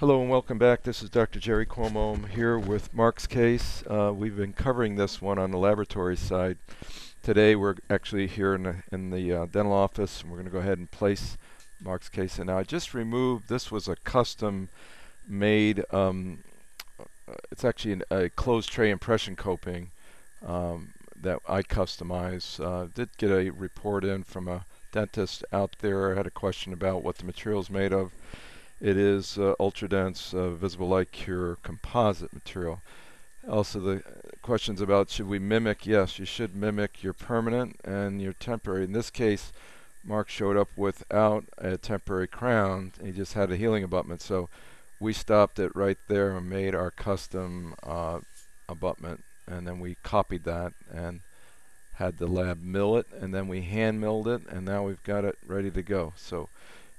Hello and welcome back. This is Dr. Jerry Cuomo. I'm here with Mark's case. We've been covering this one on the laboratory side. Today we're actually here in the dental office, and we're going to go ahead and place Mark's case. And now I just removed, this was a custom made, it's actually a closed-tray impression coping that I customized. Did get a report in from a dentist out there. I had a question about what the material is made of. It is ultra dense visible light cure composite material. Also, the questions about should we mimic? Yes, you should mimic your permanent and your temporary. In this case, Mark showed up without a temporary crown. He just had a healing abutment. So we stopped it right there and made our custom abutment. And then we copied that and had the lab mill it. And then we hand milled it. And now we've got it ready to go. So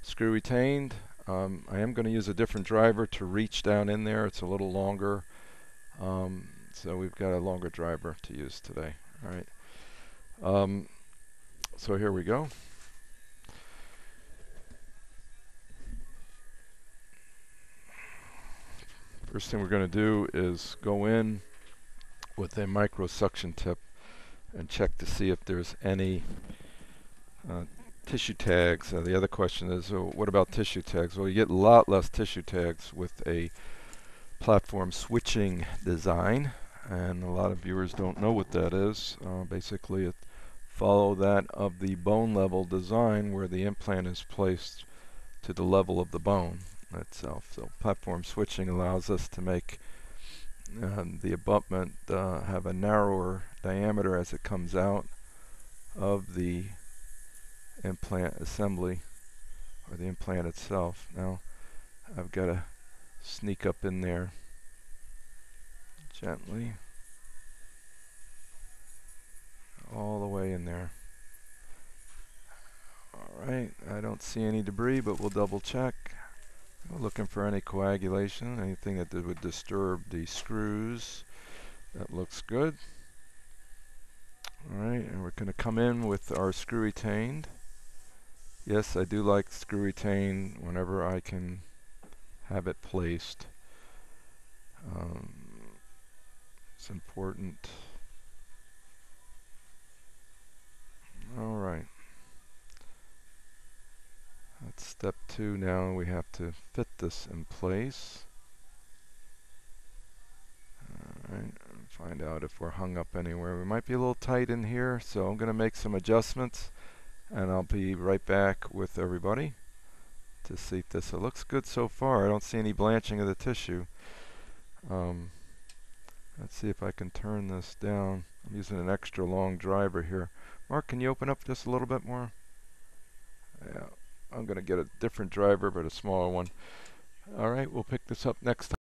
screw retained. I am going to use a different driver to reach down in there. It's a little longer, so we've got a longer driver to use today. All right. So here we go. First thing we're going to do is go in with a micro suction tip and check to see if there's any tissue tags. The other question is, what about tissue tags? Well, you get a lot less tissue tags with a platform switching design, and a lot of viewers don't know what that is. Basically, it follows that of the bone level design where the implant is placed to the level of the bone itself. So platform switching allows us to make the abutment have a narrower diameter as it comes out of the implant assembly or the implant itself. Now I've got to sneak up in there gently all the way in there. Alright, I don't see any debris, but we'll double check. We're looking for any coagulation, anything that would disturb the screws. That looks good. Alright, and we're going to come in with our screw retained. Yes, I do like screw retain whenever I can have it placed. It's important. All right. That's step two now. We have to fit this in place. All right. Find out if we're hung up anywhere. We might be a little tight in here, so I'm going to make some adjustments. And I'll be right back with everybody to see if this. It looks good so far. I don't see any blanching of the tissue. Let's see if I can turn this down. I'm using an extra long driver here. Mark, can you open up just a little bit more? Yeah, I'm going to get a different driver, but a smaller one. All right, we'll pick this up next time.